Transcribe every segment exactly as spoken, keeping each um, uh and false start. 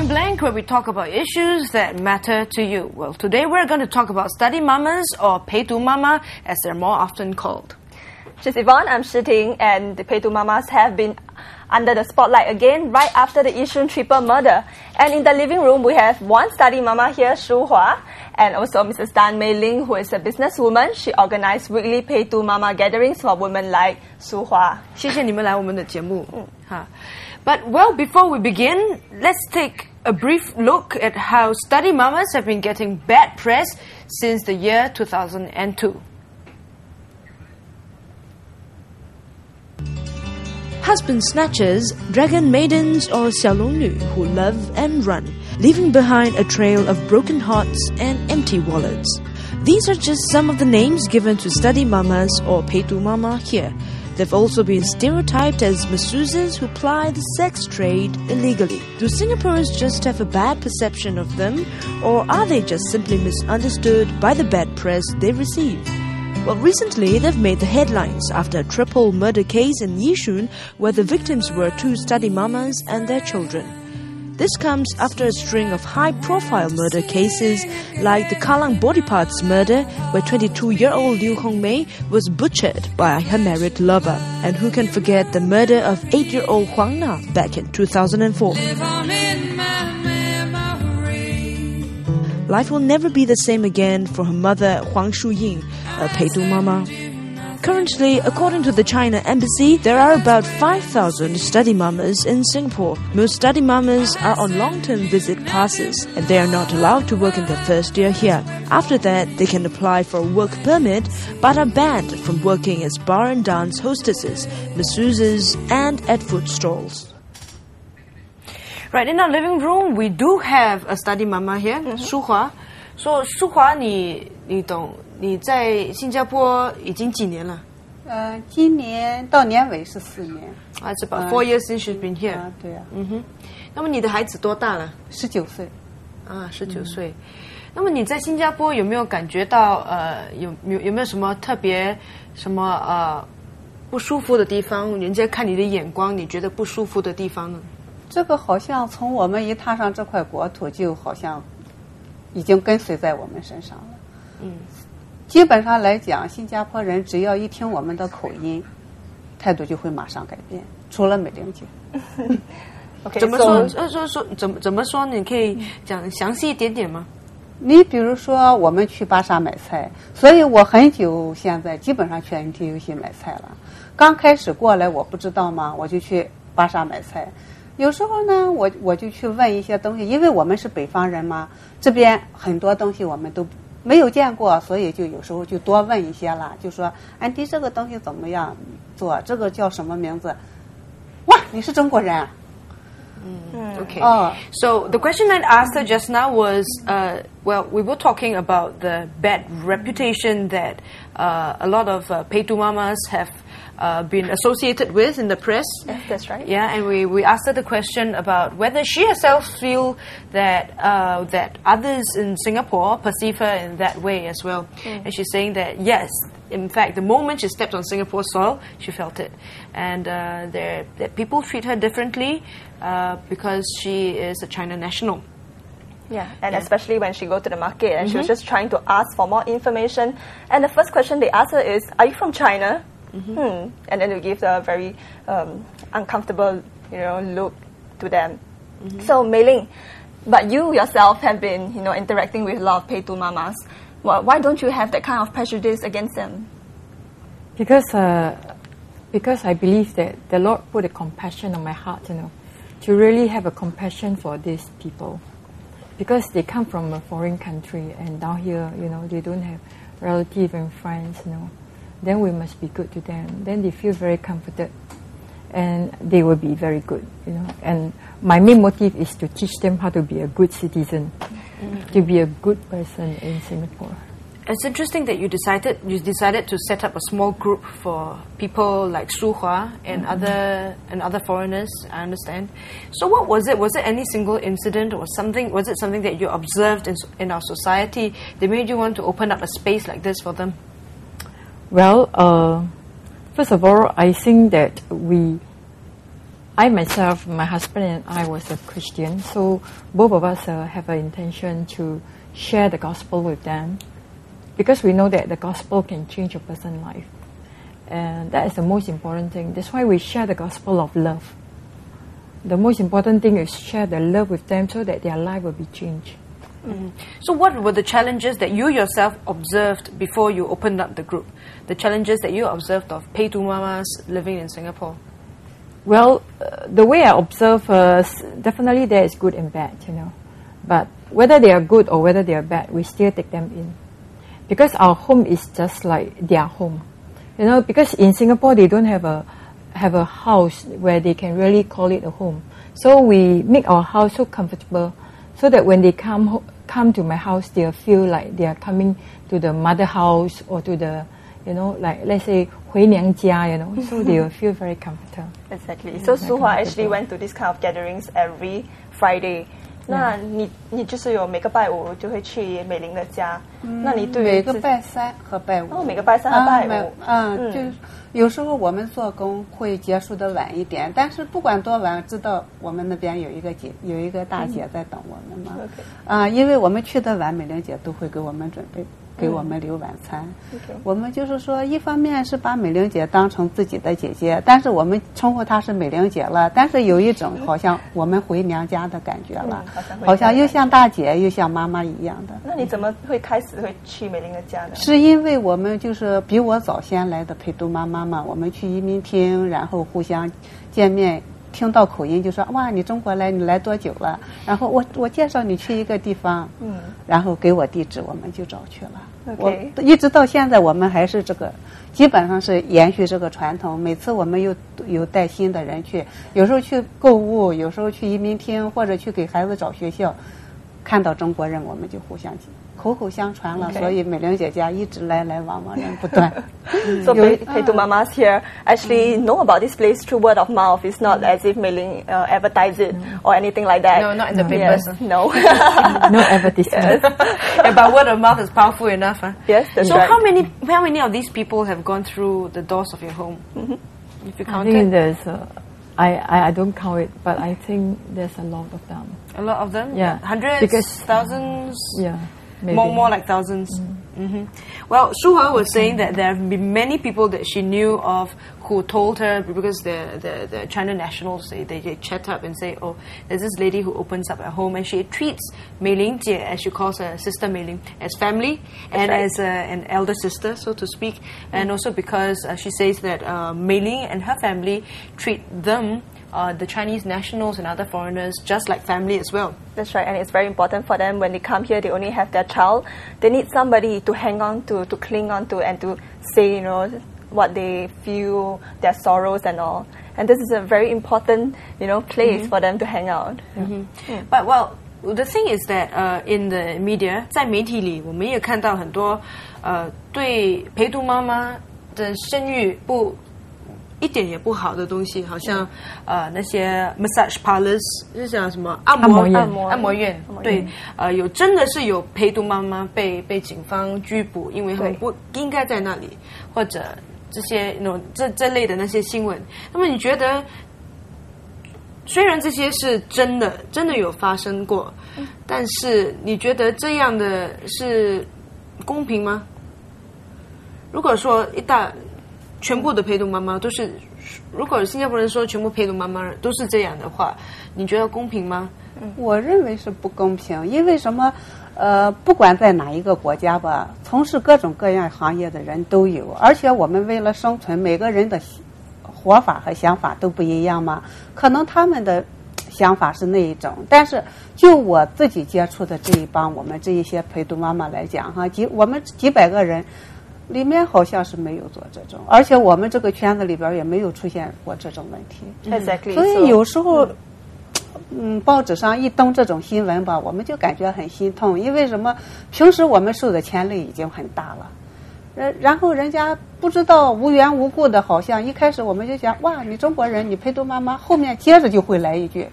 Point Blank, where we talk about issues that matter to you. Well, today we're going to talk about study mamas, or Peidu Mama, as they're more often called. This is Yvonne, I'm Shiting, and the Peidu Mamas have been under the spotlight again right after the Yishun triple murder. And in the living room, we have one study mama here, Shuhua, and also Missus Tan Mei Ling, who is a businesswoman. She organized weekly Peidu Mama gatherings for women like Shuhua. Thank you for coming to our show. But, well, before we begin, let's take a brief look at how study mamas have been getting bad press since the year two thousand two. Husband snatchers, dragon maidens or xialongnu who love and run, leaving behind a trail of broken hearts and empty wallets. These are just some of the names given to study mamas or Peidu Mama here. They've also been stereotyped as masseuses who ply the sex trade illegally. Do Singaporeans just have a bad perception of them, or are they just simply misunderstood by the bad press they receive? Well, recently they've made the headlines after a triple murder case in Yishun where the victims were two study mamas and their children. This comes after a string of high-profile murder cases like the Kallang body parts murder, where twenty-two-year-old Liu Hongmei was butchered by her married lover. And who can forget the murder of eight-year-old Huang Na back in two thousand four. Life will never be the same again for her mother, Huang Shuying, a Peidu Mama. Currently, according to the China Embassy, there are about five thousand study mamas in Singapore. Most study mamas are on long-term visit passes, and they are not allowed to work in their first year here. After that, they can apply for a work permit, but are banned from working as bar and dance hostesses, masseuses, and at food stalls. Right, in our living room, we do have a study mama here, mm-hmm. Shuhua. So, Shuhua, you, you know, you are in Singapore for how long? Uh, this year, until January is four years. Ah, it's about four years since she's been here. Ah, yeah. Mm-hmm. So, your child is how old? nineteen. Ah, nineteen. 那么你在新加坡有没有感觉到呃有有有没有什么特别什么呃不舒服的地方？人家看你的眼光，你觉得不舒服的地方呢？这个好像从我们一踏上这块国土，就好像已经跟随在我们身上了。嗯，基本上来讲，新加坡人只要一听我们的口音，态度就会马上改变，除了美玲姐。okay, 怎么说？呃，说说怎么怎么说？你可以讲详细一点点吗？你比如说，我们去巴刹买菜，所以我很久现在基本上去 N T U C 买菜了。刚开始过来我不知道嘛，我就去巴刹买菜。有时候呢，我我就去问一些东西，因为我们是北方人嘛，这边很多东西我们都没有见过，所以就有时候就多问一些了，就说：“安迪，这个东西怎么样做？这个叫什么名字？”哇，你是中国人啊！Mm. Okay. Oh. So the question I asked her just now was, uh, well, we were talking about the bad reputation that uh, a lot of uh, Peidu Mamas have uh, been associated with in the press. Yes, that's right. Yeah, and we, we asked her the question about whether she herself feels that uh, that others in Singapore perceive her in that way as well. Mm. And she's saying that yes. In fact, the moment she stepped on Singapore's soil, she felt it. And uh, there, that people treat her differently uh, because she is a China national. Yeah, and yeah. especially when she goes to the market and mm-hmm. she was just trying to ask for more information. And the first question they ask her is, are you from China? Mm-hmm. Hmm. And then they give a very um, uncomfortable you know, look to them. Mm-hmm. So, Mei Ling, but you yourself have been you know, interacting with a lot of Peidu Mamas. Well, why don't you have that kind of prejudice against them? Because, uh, because I believe that the Lord put a compassion on my heart, you know, to really have a compassion for these people, because they come from a foreign country and down here, you know, they don't have relatives and friends, you know. Then we must be good to them. Then they feel very comforted, and they will be very good, you know. And my main motive is to teach them how to be a good citizen. Mm-hmm. To be a good person in Singapore. It's interesting that you decided you decided to set up a small group for people like Shuhua and mm-hmm. other and other foreigners. I understand. So what was it? Was it any single incident or something? Was it something that you observed in in our society that made you want to open up a space like this for them? Well, uh, first of all, I think that we I myself, my husband and I was a Christian, so both of us uh, have an intention to share the gospel with them, because we know that the gospel can change a person's life. And that is the most important thing. That's why we share the gospel of love. The most important thing is share the love with them so that their life will be changed. Mm-hmm. So what were the challenges that you yourself observed before you opened up the group? The challenges that you observed of Peidu Mamas living in Singapore? Well, uh, the way I observe, uh, definitely there is good and bad, you know. But whether they are good or whether they are bad, we still take them in. Because our home is just like their home. You know, because in Singapore they don't have a have a house where they can really call it a home. So we make our house so comfortable so that when they come come to my house, they'll feel like they are coming to the mother house or to the, you know, like let's say, Hui Niang Jia, you know, so they will feel very comfortable. Exactly. So Shuhua actually went to these kind of gatherings every Friday. 那你你就是有每个拜五就会去美玲的家 给我们就是说一方面是把美玲姐当成自己的姐姐 听到口音就说 哇，你中国来， 你来多久了？ 然后我, 我介绍你去一个地方， 然后给我地址， 我们就找去了。 我, 一直到现在， 我们还是这个， 基本上是延续这个传统。 每次我们又 有带新的人去， 有时候去购物， 有时候去移民厅， 或者去给孩子找学校， 看到中国人我们就互相 口口相传了, okay. 所以美玲姐姐一直来来往往人不断。 So Peidu Mamas here actually mm. know about this place through word of mouth. It's not mm. as if Mei Ling uh, advertised it mm. or anything like that. No, not in the papers. Yes. No. No advertisement. Yeah, but word of mouth is powerful enough. Huh? Yes, that's so right. So how many, how many of these people have gone through the doors of your home? Mm-hmm. If you count I think it? There's a, I, I don't count it, but I think there's a lot of them. A lot of them? Yeah. Hundreds? Because, thousands? Yeah. Maybe. More, more like thousands. Mm-hmm. Mm-hmm. Well, Shuhua was saying that there have been many people that she knew of who told her, because the the, the China nationals, they, they, they chat up and say, oh, there's this lady who opens up at home, and she treats Mei Ling Jie, as she calls her sister Mei Ling, as family, that's and right. as uh, an elder sister, so to speak, mm-hmm. and also because uh, she says that uh, Mei Ling and her family treat them, Uh, the Chinese nationals and other foreigners, just like family as well. That's right, and it's very important for them. When they come here, they only have their child. They need somebody to hang on to, to cling on to, and to say, you know, what they feel, their sorrows and all. And this is a very important, you know, place mm-hmm. for them to hang out. Mm-hmm. Mm. But, well, the thing is that uh, in the media, 在媒体里我们也看到很多 uh, 对陪读妈妈的声誉不 一点也不好的东西， 好像 那些 massage parlors， 是讲什么 按摩院， 对， 有真的是有 陪读妈妈 被警方拘捕， 因为他们不应该在那里， 或者这些 这类的那些新闻， 那么你觉得 虽然这些是真的， 真的有发生过， 但是你觉得这样的是公平吗？ 如果说一大 全部的陪读妈妈都是， 想法是那一种， 里面好像是没有做这种， 而且我们这个圈子里边也没有出现过这种问题。 Exactly. 所以有时候 报纸上一登这种新闻吧， 我们就感觉很心痛， 因为什么平时我们受的牵累已经很大了， 然后人家不知道无缘无故的， 好像一开始我们就想， 哇， 你中国人， 你陪读妈妈， 后面接着就会来一句，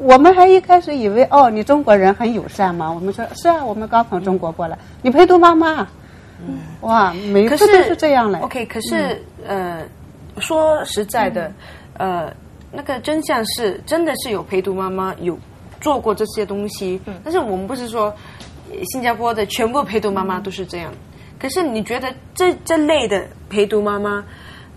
我们还一开始以为， 哦， 你中国人很友善嘛， 我们说是啊， 我们刚从中国过来， 你陪读妈妈， 哇，每次都是这样嘞。 可是， 可是， 说实在的，那个真相是真的是有陪读妈妈有做过这些东西，嗯，但是我们不是说新加坡的全部陪读妈妈都是这样。可是你觉得这这类的陪读妈妈，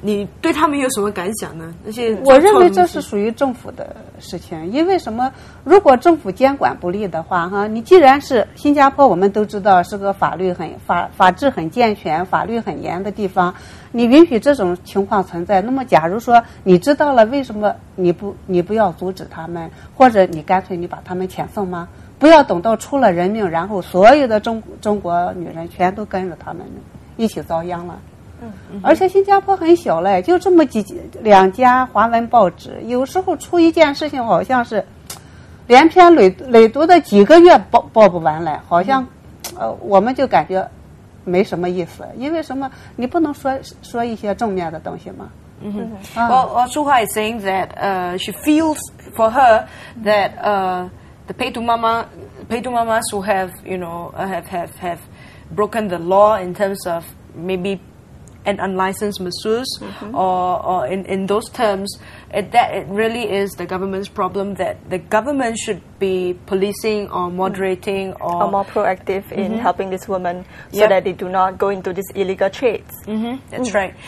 你对他们有什么感想呢？那些我认为这是属于政府的事情，因为什么？如果政府监管不力的话，哈，你既然是新加坡，我们都知道是个法律很法法治很健全、法律很严的地方，你允许这种情况存在，那么假如说你知道了，为什么你不你不要阻止他们，或者你干脆你把他们遣送吗？不要等到出了人命，然后所有的中中国女人全都跟着他们一起遭殃了。嗯，而且新加坡很小嘞，就这么几两家华文报纸，有时候出一件事情，好像是连篇累累牍的几个月报报不完嘞，好像呃我们就感觉没什么意思，因为什么？你不能说说一些正面的东西吗？嗯，well, Shuhua is saying that uh she feels for her that uh.The Peidu Mama, Peidu Mamas who have, you know, have, have, have broken the law in terms of maybe an unlicensed masseuse, mm-hmm. or, or in, in those terms, it, that it really is the government's problem, that the government should be policing or moderating, mm-hmm. or, or more proactive, mm-hmm. in helping these women so yep. that they do not go into these illegal trades. Mm-hmm. That's mm-hmm. right.